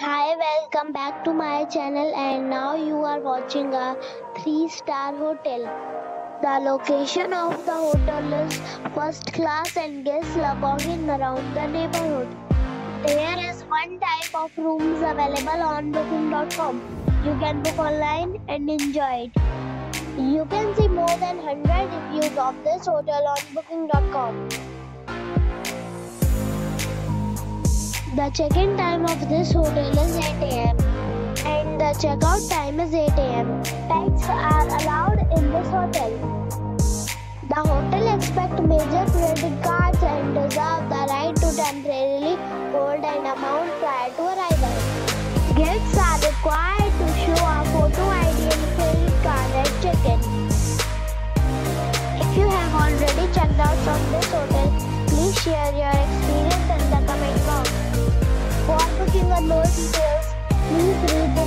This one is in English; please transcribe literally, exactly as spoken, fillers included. Hi, welcome back to my channel, and now you are watching a three star hotel. The location of the hotel is first class and guests love walking around the neighborhood. There is one type of rooms available on booking dot com. You can book online and enjoy it. You can see more than one hundred reviews of this hotel on booking dot com. The check-in time of this hotel is eight A M and the check-out time is eight A M Pets are allowed in this hotel. The hotel accepts major credit cards and reserves the right to temporarily hold an amount prior to arrival. Guests are required to show a photo I D and credit card at check-in. If you have already checked out from this hotel, please share your experience in the comment box. For booking or more details, please read the